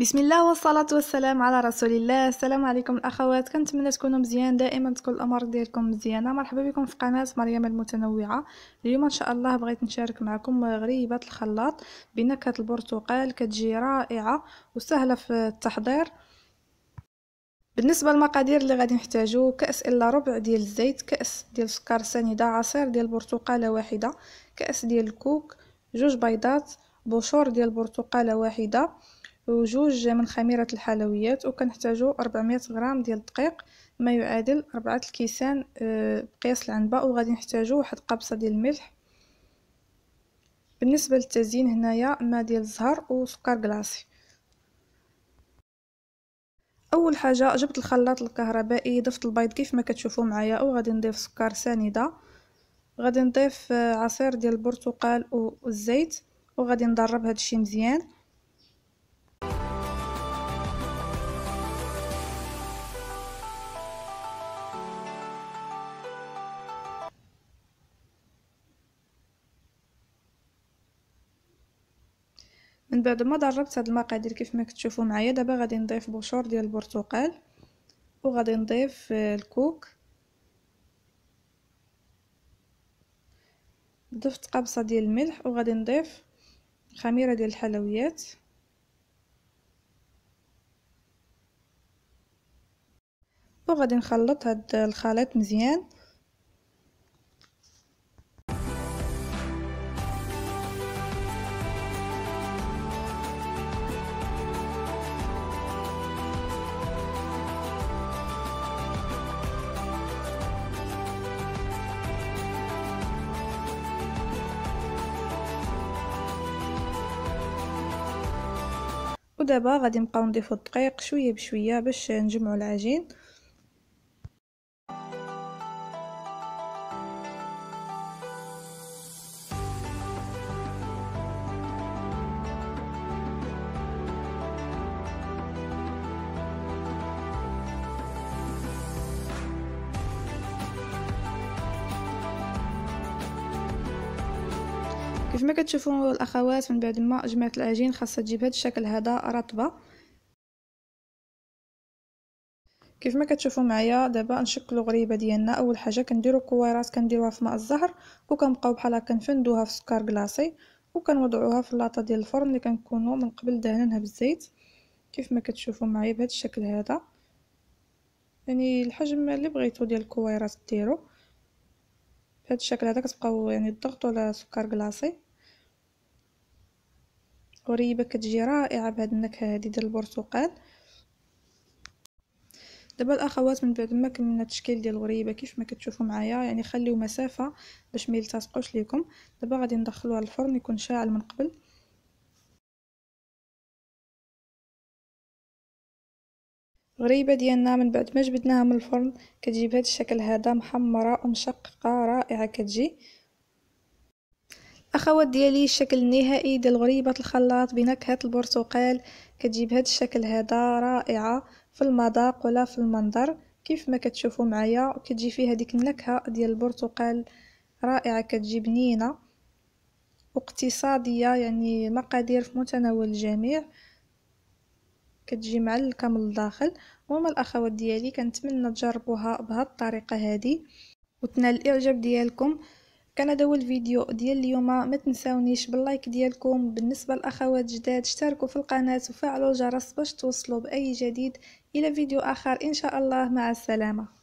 بسم الله والصلاة والسلام على رسول الله. السلام عليكم الأخوات، كنتمنى تكونوا مزيان دائما، تكون الأمور ديالكم مزيانة. مرحبا بكم في قناة مريم المتنوعة. اليوم إن شاء الله بغيت نشارك معكم غريبة الخلاط بنكهة البرتقال، كتجي رائعة وسهلة في التحضير. بالنسبة للمقادير اللي غادي نحتاجو، كأس إلا ربع ديال الزيت، كأس ديال سكر سنيدة، عصير ديال برتقالة واحدة، كأس ديال الكوك، جوج بيضات، بشور ديال برتقالة واحدة، وجوج من خميرة الحلويات، وكنحتاجو 400 غرام ديال الدقيق ما يعادل 4 الكيسان بقياس العنبة، وغادي نحتاجو واحد قبصة ديال الملح. بالنسبة للتزيين هنايا ما ديال الزهر وسكر كلاصي. اول حاجه جبت الخلاط الكهربائي، ضفت البيض كيف ما كتشوفوا معايا، وغادي نضيف سكر سنيده، غادي نضيف عصير ديال البرتقال والزيت، وغادي نضرب هذا الشيء مزيان. من بعد ما ضربت هاد المقادير كيف ما كتشوفوا معايا، دابا غادي نضيف بشور ديال البرتقال، وغادي نضيف الكوك، ضفت قبصه ديال الملح، وغادي نضيف خميره ديال الحلويات. وغادي نخلط هاد الخليط مزيان. ودابا غادي نبقاو نضيفو الدقيق شويه بشويه باش نجمعو العجين. كيف ما كتشوفوا الاخوات، من بعد ما جمعت العجين خاصها تجيب هذا الشكل هذا رطبه. كيف ما كتشوفوا معايا دابا نشكلوا غريبه ديالنا. اول حاجه كنديروا كويرات، كنديروها في ماء الزهر، وكنبقاو بحال هكا كنفندوها في سكر كلاصي، وكنوضعوها في اللاطه ديال الفرن اللي كنكونوا من قبل دهنناها بالزيت. كيف ما كتشوفوا معايا بهذا الشكل هذا، يعني الحجم اللي بغيتو ديال الكويرات ديروا بهذا الشكل هذا. كتبقاو يعني تضغطوا على سكر كلاصي. غريبه كتجي رائعه بهذه النكهه هذه ديال البرتقال. دابا الاخوات من بعد ما كملنا التشكيل ديال الغريبه كيف ما كتشوفوا معايا، يعني خليو مسافه باش ما يلتصقوش ليكم. دابا غادي ندخلوها للفرن يكون شاعل من قبل. غريبه ديالنا من بعد ما جبدناها من الفرن كتجي بهذا الشكل هذا، محمره ومشققه رائعه كتجي. اخوات ديالي الشكل النهائي ديال غريبه الخلاط بنكهه البرتقال كتجي بهذا الشكل هذا، رائعه في المذاق ولا في المنظر. كيف ما كتشوفوا معايا كتجي فيها ديك النكهه ديال البرتقال رائعه كتجي، بنينه واقتصاديه، يعني مقادير في متناول الجميع، كتجي معلكه من الداخل. وما الاخوات ديالي كنتمنى تجربوها بهذه الطريقه هذه وتنال الاعجاب ديالكم. كان هذا هو الفيديو ديال اليوم، ما تنساونيش باللايك ديالكم. بالنسبه للاخوات جداد اشتركوا في القناه وفعلوا الجرس باش توصلوا باي جديد. الى فيديو اخر ان شاء الله، مع السلامه.